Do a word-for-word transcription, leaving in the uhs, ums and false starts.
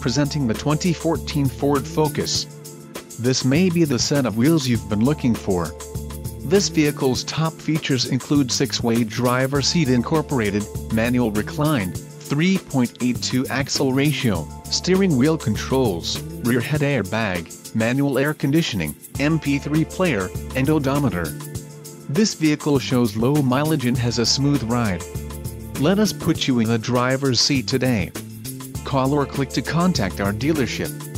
presenting the twenty fourteen Ford Focus. This may be the set of wheels you've been looking for. This vehicle's top features include six-way driver seat incorporated, manual reclined, three point eight two axle ratio, steering wheel controls, rear head airbag, manual air conditioning, M P three player, and odometer. This vehicle shows low mileage and has a smooth ride. Let us put you in the driver's seat today. Call or click to contact our dealership.